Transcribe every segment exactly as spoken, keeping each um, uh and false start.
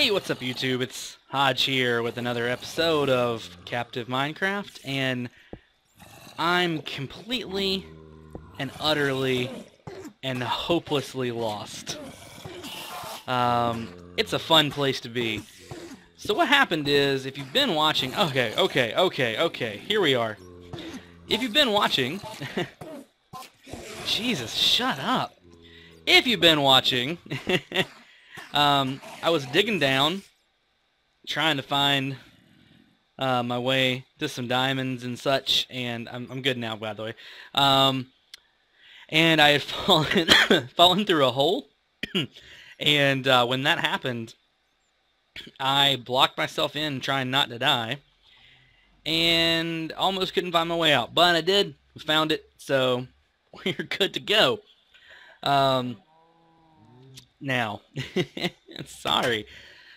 Hey, what's up YouTube? It's Hodge here with another episode of Captive Minecraft, and I'm completely and utterly and hopelessly lost. Um, it's a fun place to be. So what happened is, if you've been watching... Okay, okay, okay, okay, here we are. If you've been watching... Jesus, shut up. If you've been watching... Um, I was digging down, trying to find uh, my way to some diamonds and such, and I'm, I'm good now, by the way. Um, and I had fallen, fallen through a hole, and uh, when that happened, I blocked myself in trying not to die, and almost couldn't find my way out, but I did, found it, so we're good to go. Um... Now, sorry.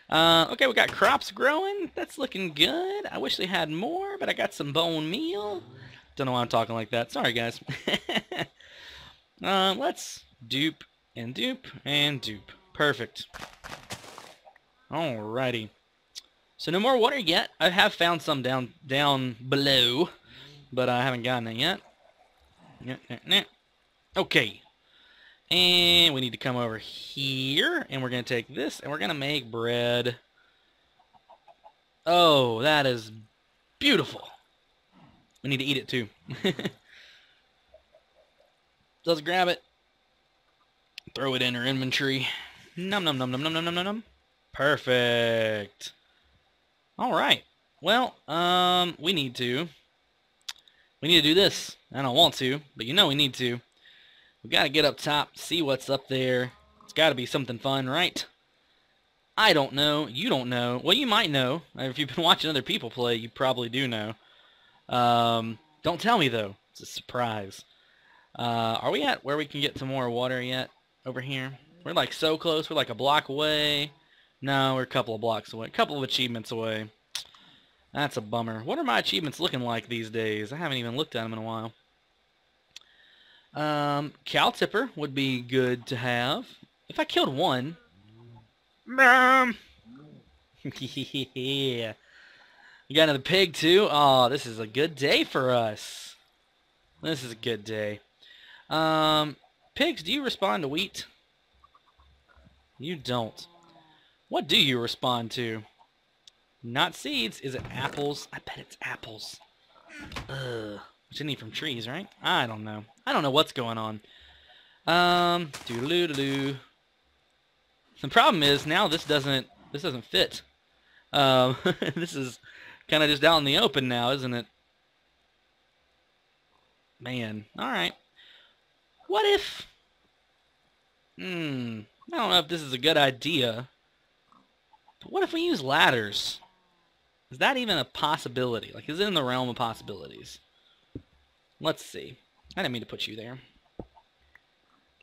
Uh, okay, we got crops growing. That's looking good. I wish they had more, but I got some bone meal. Don't know why I'm talking like that. Sorry, guys. uh, let's dupe and dupe and dupe. Perfect. Alrighty. So no more water yet. I have found some down down below, but I haven't gotten it yet. Nah, nah, nah. Okay. And we need to come over here, and we're going to take this, and we're going to make bread. Oh, that is beautiful. We need to eat it, too. Let's grab it. Throw it in our inventory. Nom nom nom nom nom nom nom nom nom. Perfect. All right. Well, um, we need to. We need to do this. I don't want to, but you know we need to. We gotta get up top, see what's up there. It's gotta be something fun, right? I don't know. You don't know. Well, you might know. If you've been watching other people play, you probably do know. Um, don't tell me, though. It's a surprise. Uh, are we at where we can get some more water yet? Over here? We're, like, so close. We're, like, a block away. No, we're a couple of blocks away. A couple of achievements away. That's a bummer. What are my achievements looking like these days? I haven't even looked at them in a while. Um, cow tipper would be good to have. If I killed one... Mom! Yeah. You got another pig, too? Oh, this is a good day for us. This is a good day. Um, pigs, do you respond to wheat? You don't. What do you respond to? Not seeds. Is it apples? I bet it's apples. Ugh. Which I need from trees, right? I don't know. I don't know what's going on. Um, doo-doo-doo-doo. The problem is now this doesn't this doesn't fit. Um, this is kind of just out in the open now, isn't it? Man, all right. What if? Hmm. I don't know if this is a good idea. But what if we use ladders? Is that even a possibility? Like, is it in the realm of possibilities? Let's see. I didn't mean to put you there.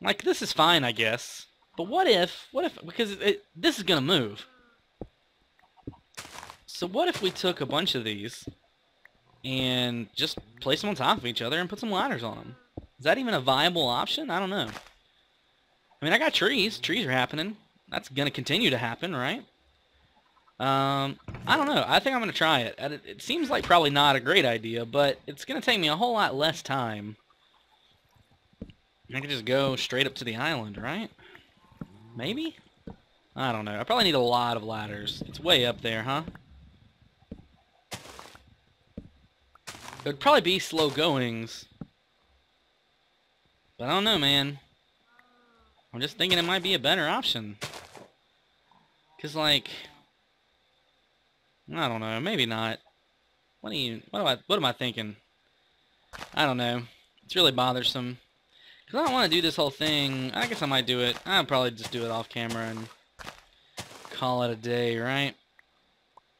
Like, this is fine, I guess. But what if... What if... Because it, this is going to move. So what if we took a bunch of these and just placed them on top of each other and put some ladders on them? Is that even a viable option? I don't know. I mean, I got trees. Trees are happening. That's going to continue to happen, right? Um, I don't know. I think I'm going to try it. It seems like probably not a great idea, but it's going to take me a whole lot less time. I can just go straight up to the island, right? Maybe? I don't know. I probably need a lot of ladders. It's way up there, huh? It would probably be slow goings. But I don't know, man. I'm just thinking it might be a better option. Because, like... I don't know. Maybe not. What do you? What am I? What am I thinking? I don't know. It's really bothersome. Cause I don't want to do this whole thing. I guess I might do it. I'll probably just do it off camera and call it a day, right?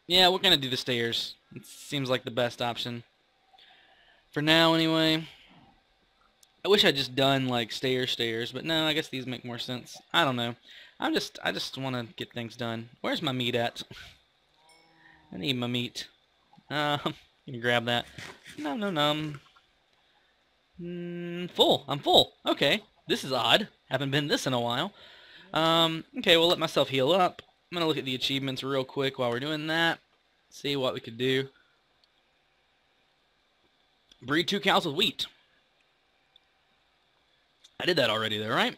Yeah, we're gonna do the stairs. It seems like the best option for now, anyway. I wish I'd just done like stairs, stairs, but no. I guess these make more sense. I don't know. I'm just. I just want to get things done. Where's my meat at? I need my meat. Um, uh, you can grab that. No, no, no. Mm, full. I'm full. Okay. This is odd. Haven't been this in a while. Um, okay, we'll let myself heal up. I'm going to look at the achievements real quick while we're doing that. See what we could do. Breed two cows with wheat. I did that already there, right?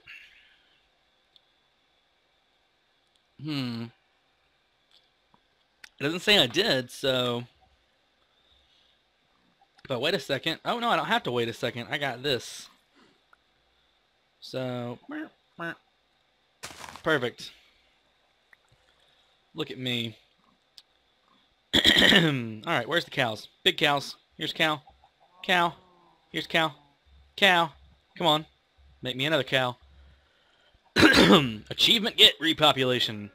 Hmm. It doesn't say I did, so... But wait a second. Oh, no, I don't have to wait a second. I got this. So... Perfect. Look at me. Alright, where's the cows? Big cows. Here's cow. Cow. Here's cow. Cow. Come on. Make me another cow. Achievement, get repopulation.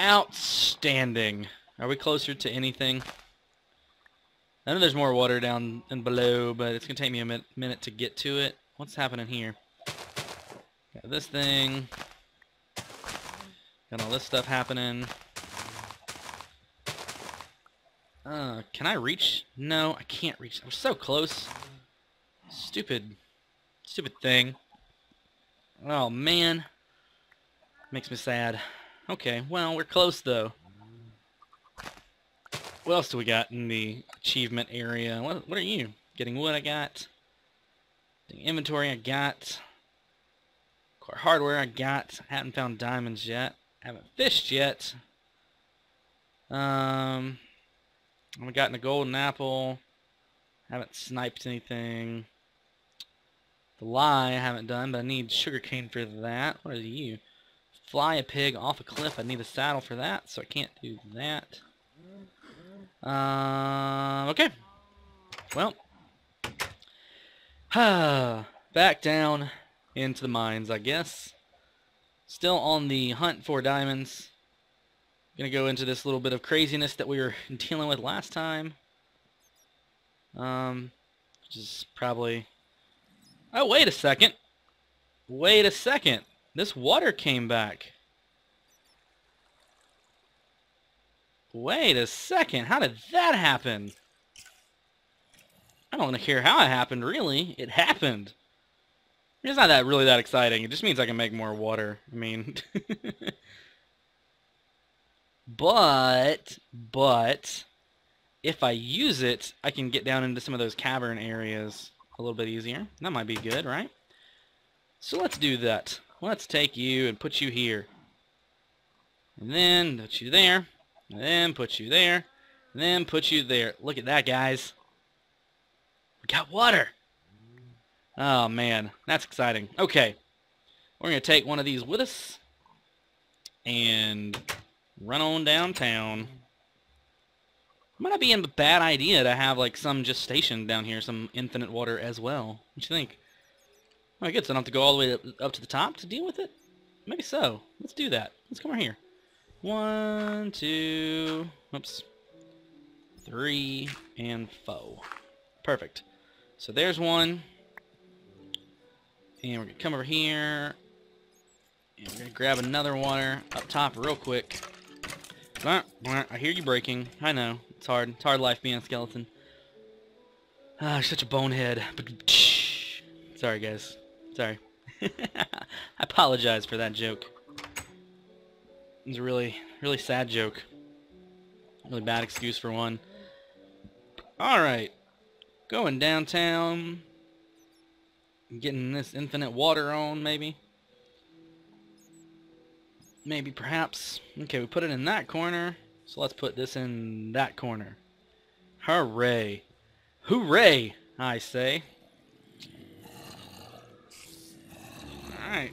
Outstanding. Are we closer to anything? I know there's more water down and below, but it's going to take me a min minute to get to it. What's happening here? Got this thing. Got all this stuff happening. Uh, can I reach? No, I can't reach. I'm so close. Stupid. Stupid thing. Oh, man. Makes me sad. Okay, well, we're close, though. What else do we got in the achievement area? What, what are you? Getting wood, I got. Getting inventory, I got. Core hardware, I got. I haven't found diamonds yet. I haven't fished yet. Um, I've gotten a golden apple. I haven't sniped anything. The lie I haven't done, but I need sugarcane for that. What are you? Fly a pig off a cliff. I need a saddle for that, so I can't do that. Uh, okay. Well. Back down into the mines, I guess. Still on the hunt for diamonds. Gonna go into this little bit of craziness that we were dealing with last time. Um, which is probably... Oh, wait a second. Wait a second. This water came back. Wait a second. How did that happen? I don't want to hear how it happened, really. It happened. It's not that really that exciting. It just means I can make more water. I mean... but, but... If I use it, I can get down into some of those cavern areas a little bit easier. That might be good, right? So let's do that. Let's take you and put you here. And then put you there. And then put you there. And then put you there. Look at that, guys. We got water. Oh, man. That's exciting. Okay. We're going to take one of these with us. And run on downtown. Might not be a bad idea to have, like, some just stationed down here, some infinite water as well. What you think? Alright, good, so I don't have to go all the way up to the top to deal with it? Maybe so. Let's do that. Let's come over here. One, two, oops, three, and four. Perfect. So there's one. And we're going to come over here. And we're going to grab another water up top real quick. I hear you breaking. I know. It's hard. It's hard life being a skeleton. Ah, you're such a bonehead. Sorry, guys. Sorry. I apologize for that joke. It was a really, really sad joke. Really bad excuse for one. Alright. Going downtown. Getting this infinite water on, maybe. Maybe, perhaps. Okay, we put it in that corner. So let's put this in that corner. Hooray. Hooray, I say. Alright.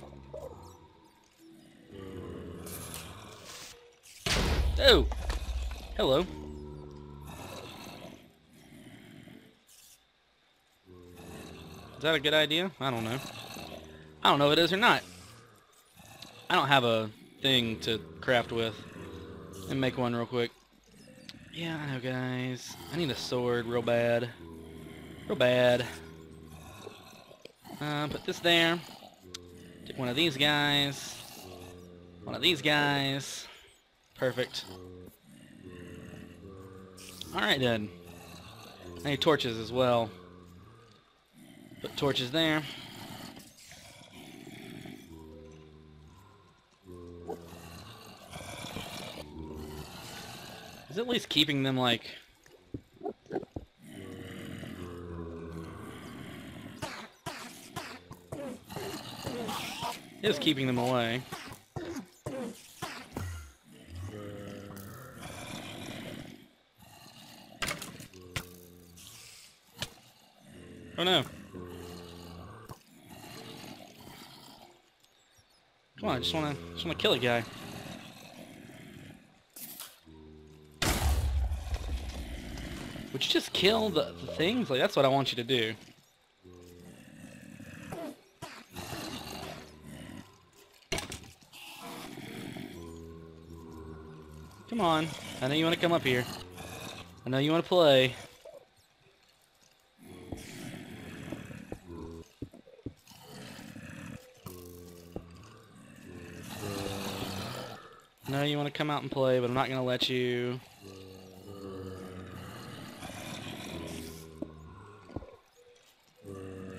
Oh! Hello. Is that a good idea? I don't know. I don't know if it is or not. I don't have a... thing to craft with and make one real quick. Yeah, I know, guys. I need a sword real bad. Real bad. Uh, put this there. Take one of these guys. One of these guys. Perfect. Alright then. I need torches as well. Put torches there. It's at least keeping them, like... It is keeping them away. Oh no. Come on, I just wanna just wanna kill a guy. Would you just kill the, the things? Like, that's what I want you to do. Come on. I know you want to come up here. I know you want to play. I know you want to come out and play, but I'm not going to let you.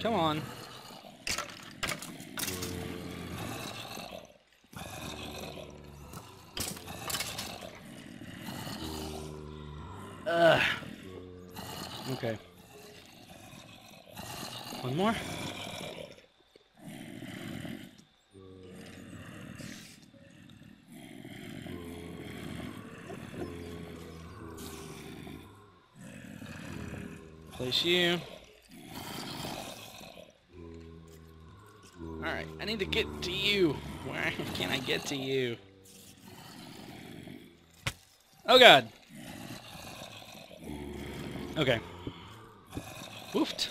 Come on. Ugh. Okay. One more. Place you. Alright, I need to get to you. Where can I get to you? Oh god! Okay. Woofed.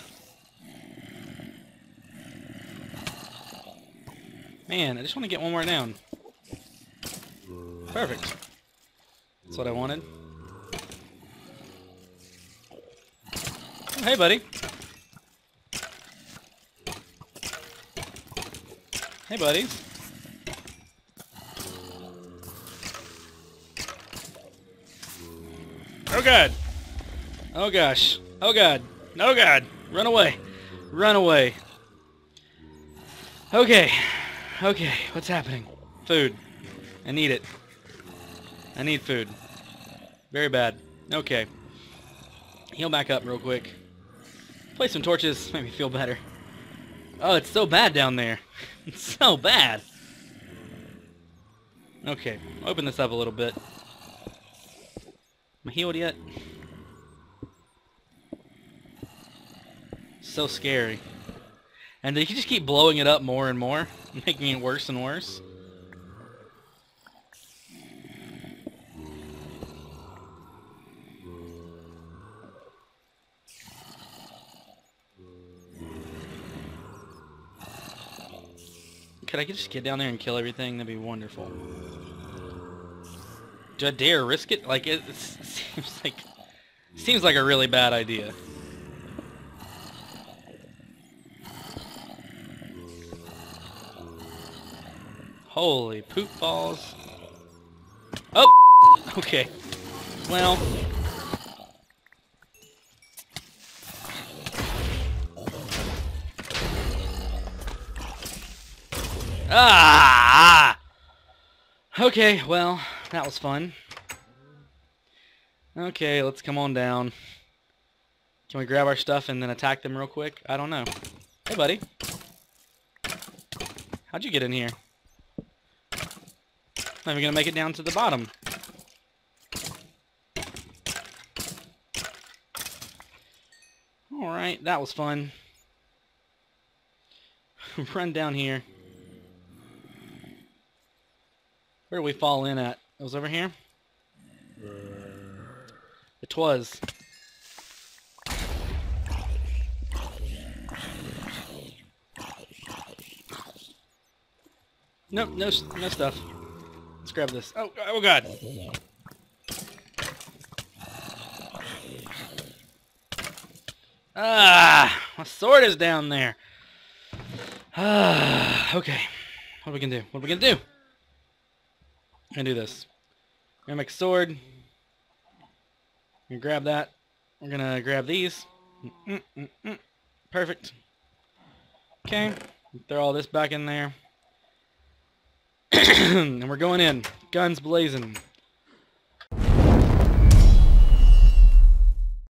Man, I just want to get one more down. Perfect. That's what I wanted. Oh, hey, buddy. Hey, buddies. Oh, God. Oh, gosh. Oh, God. Oh, God. Run away. Run away. Okay. Okay. What's happening? Food. I need it. I need food. Very bad. Okay. Heal back up real quick. Place some torches. Make me feel better. Oh, it's so bad down there. It's so bad. Okay, open this up a little bit. Am I healed yet? So scary. And they can just keep blowing it up more and more, making it worse and worse. Could I just get down there and kill everything? That'd be wonderful. Do I dare risk it? Like, it, it seems like seems like a really bad idea. Holy poop balls! Oh, okay. Well, ah! Okay, well, that was fun. Okay, let's come on down. Can we grab our stuff and then attack them real quick? I don't know. Hey, buddy. How'd you get in here? I'm even gonna make it down to the bottom. Alright, that was fun. Run down here. Where did we fall in at? It was over here? It was. Nope, no, no stuff. Let's grab this. Oh, oh god. Ah, my sword is down there. Ah, okay. What are we gonna do? What are we gonna do? I'm gonna do this. I'm gonna make a sword. I'm gonna grab that. We're gonna grab these. Mm -mm -mm. Perfect. Okay. Throw all this back in there. And we're going in. Guns blazing.